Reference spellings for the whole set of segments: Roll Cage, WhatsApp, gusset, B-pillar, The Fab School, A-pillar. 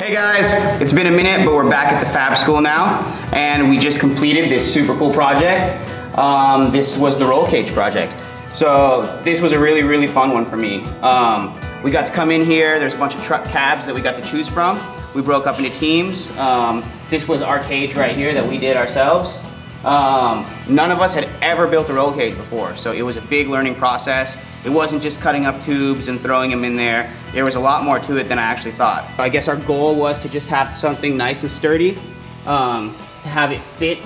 Hey guys, it's been a minute, but we're back at the Fab School now, and we just completed this super cool project. This was the roll cage project. So this was a really, really fun one for me. We got to come in here. There's a bunch of truck cabs that we got to choose from. We broke up into teams. This was our cage right here that we did ourselves. None of us had ever built a roll cage before, so it was a big learning process. It wasn't just cutting up tubes and throwing them in there. There was a lot more to it than I actually thought. I guess our goal was to just have something nice and sturdy, to have it fit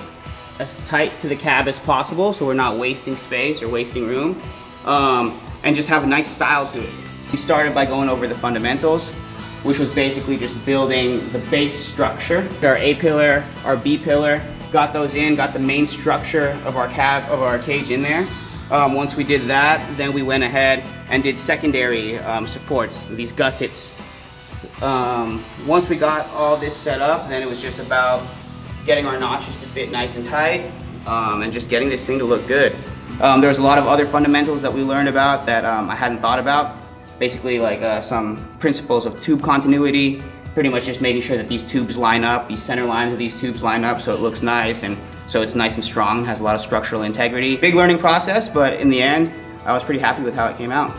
as tight to the cab as possible so we're not wasting space or wasting room, and just have a nice style to it. We started by going over the fundamentals, which was basically just building the base structure. Our A-pillar, our B-pillar, got those in, got the main structure of our cage in there. Once we did that, then we went ahead and did secondary supports, these gussets. Once we got all this set up, then it was just about getting our notches to fit nice and tight, and just getting this thing to look good. There was a lot of other fundamentals that we learned about that I hadn't thought about. Basically, like some principles of tube continuity, pretty much just making sure that these tubes line up, these center lines of these tubes line up so it looks nice and so it's nice and strong, has a lot of structural integrity. Big learning process, but in the end, I was pretty happy with how it came out.